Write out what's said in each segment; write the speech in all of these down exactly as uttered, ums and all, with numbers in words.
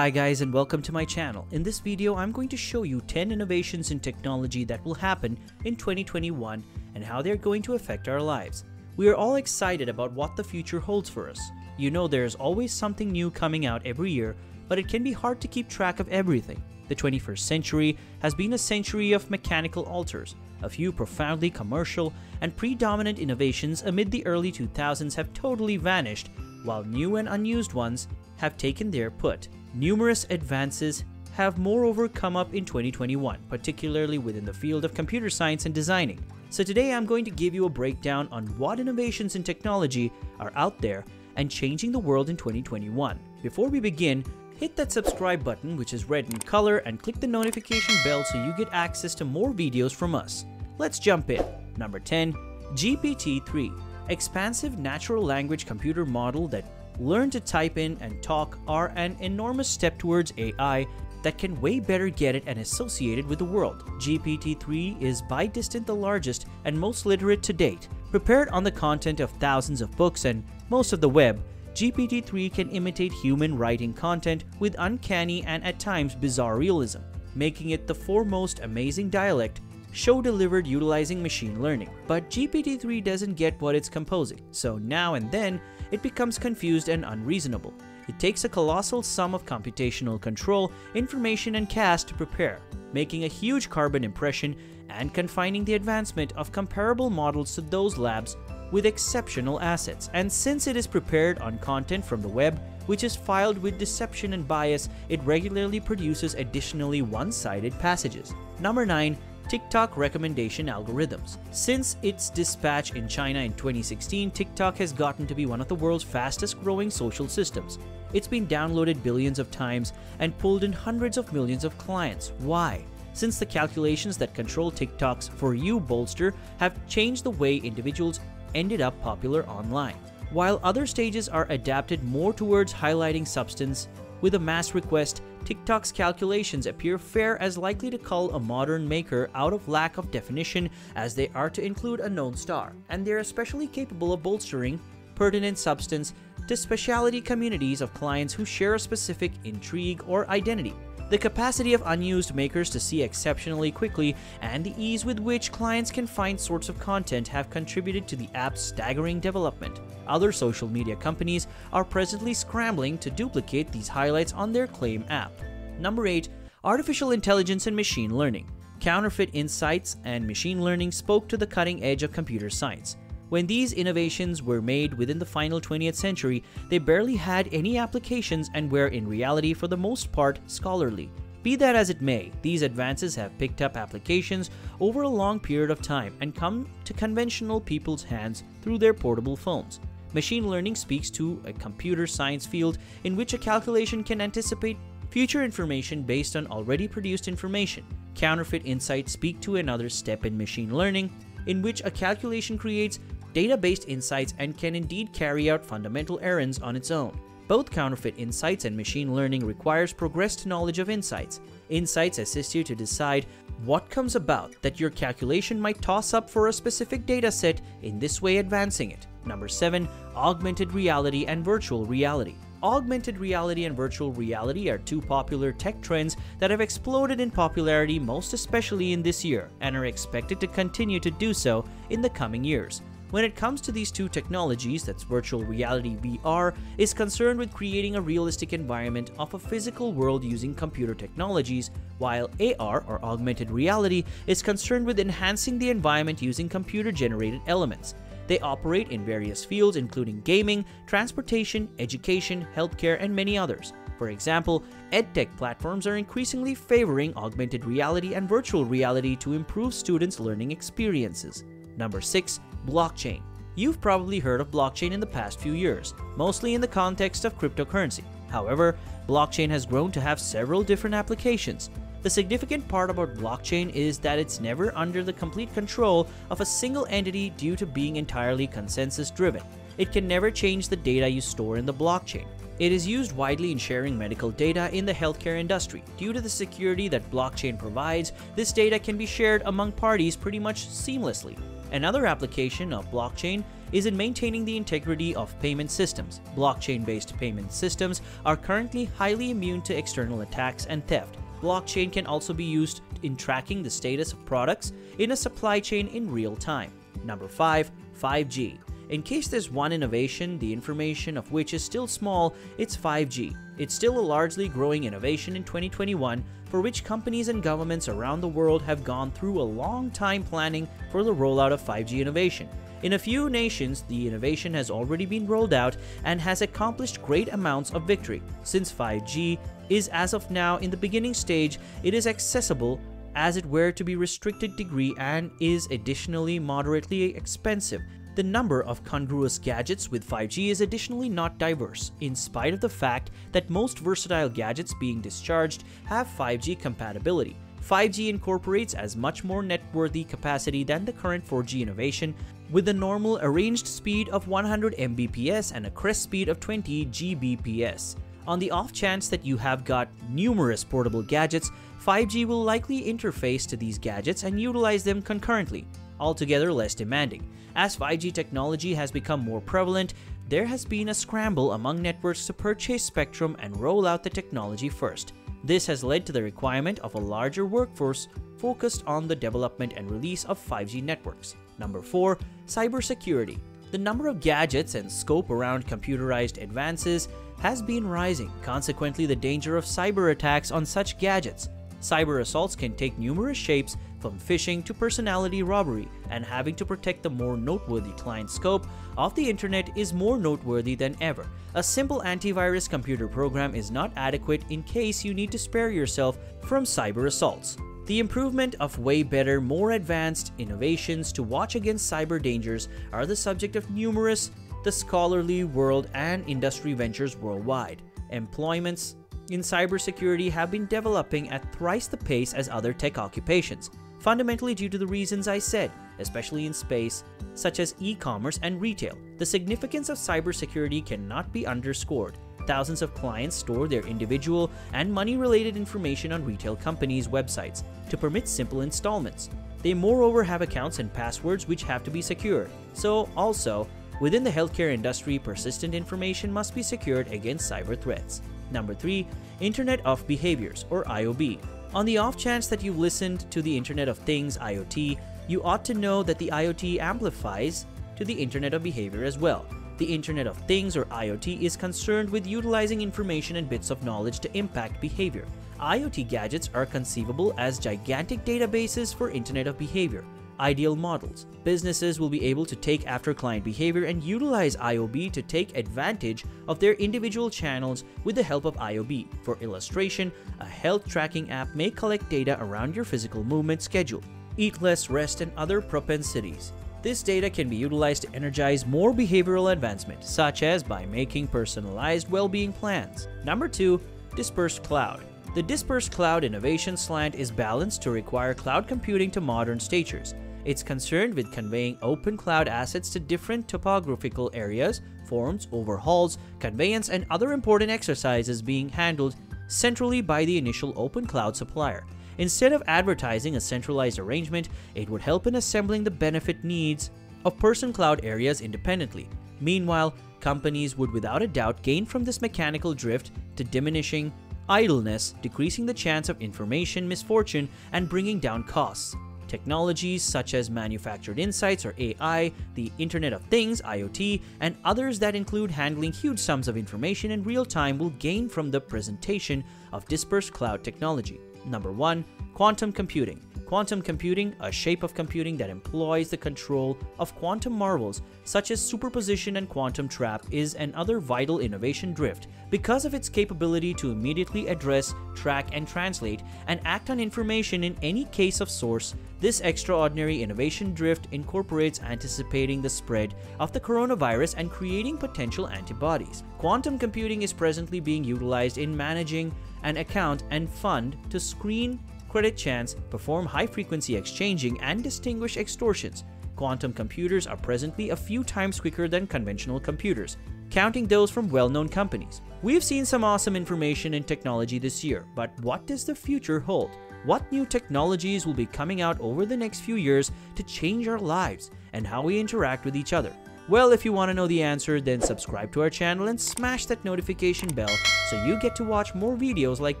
Hi guys and welcome to my channel. In this video, I'm going to show you ten innovations in technology that will happen in twenty twenty-one and how they're going to affect our lives. We are all excited about what the future holds for us. You know there's always something new coming out every year, but it can be hard to keep track of everything. The twenty-first century has been a century of mechanical alters. A few profoundly commercial and predominant innovations amid the early two thousands have totally vanished, while new and unused ones have taken their put. Numerous advances have moreover come up in twenty twenty-one, particularly within the field of computer science and designing. So today I'm going to give you a breakdown on what innovations in technology are out there and changing the world in twenty twenty-one. Before we begin, hit that subscribe button, which is red in color, and click the notification bell so you get access to more videos from us. Let's jump in. Number ten, G P T three. Expansive natural language computer model that learn to type in and talk are an enormous step towards A I that can way better get it and associated with the world. G P T three is by distance the largest and most literate to date. Prepared on the content of thousands of books and most of the web, G P T three can imitate human writing content with uncanny and at times bizarre realism, making it the foremost amazing dialect show delivered utilizing machine learning. But G P T three doesn't get what it's composing, so now and then it becomes confused and unreasonable. It takes a colossal sum of computational control, information and cash to prepare, making a huge carbon impression and confining the advancement of comparable models to those labs with exceptional assets. And since it is prepared on content from the web, which is filed with deception and bias, it regularly produces additionally one-sided passages. Number nine. TikTok recommendation algorithms. Since its dispatch in China in twenty sixteen, TikTok has gotten to be one of the world's fastest growing social systems. It's been downloaded billions of times and pulled in hundreds of millions of clients. Why? Since the calculations that control TikTok's For You bolster have changed the way individuals ended up popular online. While other stages are adapted more towards highlighting substance with a mass request, TikTok's calculations appear fair, as likely to cull a modern maker out of lack of definition as they are to include a known star, and they're especially capable of bolstering pertinent substance to specialty communities of clients who share a specific intrigue or identity. The capacity of unused makers to see exceptionally quickly and the ease with which clients can find sorts of content have contributed to the app's staggering development. Other social media companies are presently scrambling to duplicate these highlights on their claim app. Number eight. Artificial intelligence and machine learning. Counterfeit insights and machine learning spoke to the cutting edge of computer science. When these innovations were made within the final twentieth century, they barely had any applications and were in reality for the most part scholarly. Be that as it may, these advances have picked up applications over a long period of time and come to conventional people's hands through their portable phones. Machine learning speaks to a computer science field in which a calculation can anticipate future information based on already produced information. Counterfeit insights speak to another step in machine learning, in which a calculation creates data-based insights and can indeed carry out fundamental errands on its own. Both counterfeit insights and machine learning requires progressed knowledge of insights. Insights assist you to decide what comes about that your calculation might toss up for a specific dataset, in this way advancing it. Number seven. Augmented reality and virtual reality. Augmented reality and virtual reality are two popular tech trends that have exploded in popularity most especially in this year and are expected to continue to do so in the coming years. When it comes to these two technologies, that's virtual reality V R, is concerned with creating a realistic environment of a physical world using computer technologies, while A R, or augmented reality, is concerned with enhancing the environment using computer-generated elements. They operate in various fields including gaming, transportation, education, healthcare, and many others. For example, edtech platforms are increasingly favoring augmented reality and virtual reality to improve students' learning experiences. Number six. Blockchain. You've probably heard of blockchain in the past few years, mostly in the context of cryptocurrency. However, blockchain has grown to have several different applications. The significant part about blockchain is that it's never under the complete control of a single entity due to being entirely consensus-driven. It can never change the data you store in the blockchain. It is used widely in sharing medical data in the healthcare industry. Due to the security that blockchain provides, this data can be shared among parties pretty much seamlessly. Another application of blockchain is in maintaining the integrity of payment systems. Blockchain-based payment systems are currently highly immune to external attacks and theft. Blockchain can also be used in tracking the status of products in a supply chain in real time. Number five, five G. In case there's one innovation, the information of which is still small, it's five G. It's still a largely growing innovation in twenty twenty-one, for which companies and governments around the world have gone through a long time planning for the rollout of five G innovation. In a few nations, the innovation has already been rolled out and has accomplished great amounts of victory. Since five G is as of now in the beginning stage, it is accessible as it were to be restricted degree and is additionally moderately expensive. The number of congruous gadgets with five G is additionally not diverse, in spite of the fact that most versatile gadgets being discharged have five G compatibility. five G incorporates as much more networthy capacity than the current four G innovation, with a normal arranged speed of one hundred megabits per second and a crest speed of twenty gigabits per second. On the off chance that you have got numerous portable gadgets, five G will likely interface to these gadgets and utilize them concurrently, altogether less demanding. As five G technology has become more prevalent, there has been a scramble among networks to purchase spectrum and roll out the technology first. This has led to the requirement of a larger workforce focused on the development and release of five G networks. Number four, cybersecurity. The number of gadgets and scope around computerized advances has been rising, consequently the danger of cyber attacks on such gadgets. Cyber assaults can take numerous shapes, from phishing to personality robbery, and having to protect the more noteworthy client scope of the internet is more noteworthy than ever. A simple antivirus computer program is not adequate in case you need to spare yourself from cyber assaults. The improvement of way better, more advanced innovations to watch against cyber dangers are the subject of numerous the scholarly world and industry ventures worldwide. Employments in cybersecurity have been developing at thrice the pace as other tech occupations, fundamentally due to the reasons I said, especially in space, such as e-commerce and retail. The significance of cybersecurity cannot be underscored. Thousands of clients store their individual and money-related information on retail companies' websites to permit simple installments. They moreover have accounts and passwords which have to be secured. So also, within the healthcare industry, persistent information must be secured against cyber threats. Number three, Internet of Behaviors or I O B. On the off chance that you've listened to the Internet of Things I O T, you ought to know that the I O T amplifies to the Internet of Behavior as well. The Internet of Things or I O T is concerned with utilizing information and bits of knowledge to impact behavior. I O T gadgets are conceivable as gigantic databases for Internet of Behavior. Ideal models. Businesses will be able to take after client behavior and utilize I O B to take advantage of their individual channels with the help of I O B. For illustration, a health tracking app may collect data around your physical movement schedule, eat less, rest, and other propensities. This data can be utilized to energize more behavioral advancement, such as by making personalized well-being plans. Number two, Dispersed Cloud. The Dispersed Cloud innovation slant is balanced to require cloud computing to modern statures. It's concerned with conveying open cloud assets to different topographical areas, forms, overhauls, conveyance, and other important exercises being handled centrally by the initial open cloud supplier. Instead of advertising a centralized arrangement, it would help in assembling the benefit needs of person cloud areas independently. Meanwhile, companies would without a doubt gain from this mechanical drift to diminishing idleness, decreasing the chance of information misfortune, and bringing down costs. Technologies such as manufactured insights or A I, the Internet of Things, I O T, and others that include handling huge sums of information in real time will gain from the presentation of dispersed cloud technology. Number one, quantum computing. Quantum computing, a shape of computing that employs the control of quantum marvels such as superposition and quantum trap, is another vital innovation drift. Because of its capability to immediately address, track and translate, and act on information in any case of source, this extraordinary innovation drift incorporates anticipating the spread of the coronavirus and creating potential antibodies. Quantum computing is presently being utilized in managing an account and fund to screen credit chance, perform high-frequency exchanging, and distinguish extortions. Quantum computers are presently a few times quicker than conventional computers, counting those from well-known companies. We've seen some awesome information in technology this year, but what does the future hold? What new technologies will be coming out over the next few years to change our lives and how we interact with each other? Well, if you want to know the answer, then subscribe to our channel and smash that notification bell so you get to watch more videos like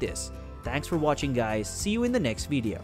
this. Thanks for watching, guys. See you in the next video.